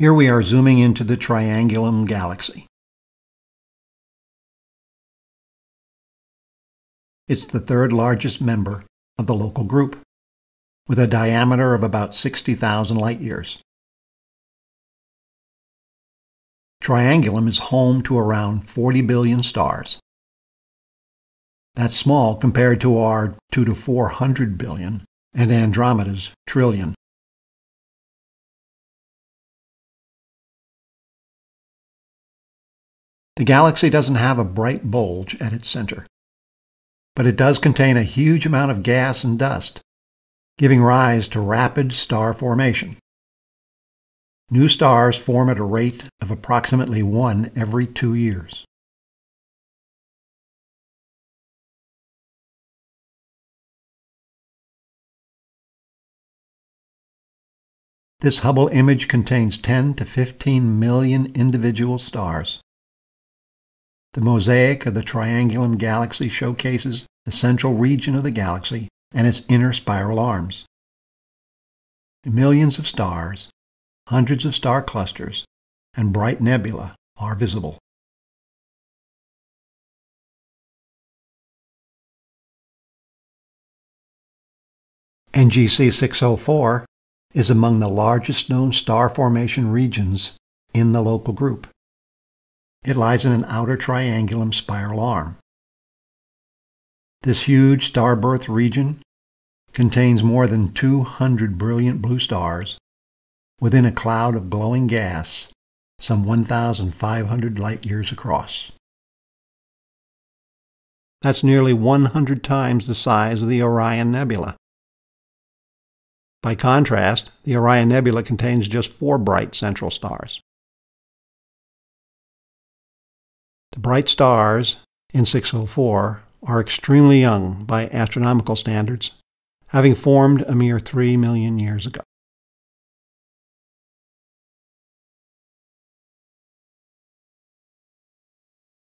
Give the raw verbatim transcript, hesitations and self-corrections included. Here we are zooming into the Triangulum galaxy. It's the third largest member of the Local Group, with a diameter of about sixty thousand light-years. Triangulum is home to around forty billion stars. That's small compared to our two to four hundred billion and Andromeda's trillion. The galaxy doesn't have a bright bulge at its center, but it does contain a huge amount of gas and dust, giving rise to rapid star formation. New stars form at a rate of approximately one every two years. This Hubble image contains ten to fifteen million individual stars. The mosaic of the Triangulum galaxy showcases the central region of the galaxy and its inner spiral arms. The millions of stars, hundreds of star clusters, and bright nebula are visible. N G C six oh four is among the largest known star formation regions in the Local Group. It lies in an outer Triangulum spiral arm. This huge star birth region contains more than two hundred brilliant blue stars within a cloud of glowing gas some one thousand five hundred light-years across. That's nearly one hundred times the size of the Orion Nebula. By contrast, the Orion Nebula contains just four bright central stars. The bright stars in six oh four are extremely young by astronomical standards, having formed a mere three million years ago.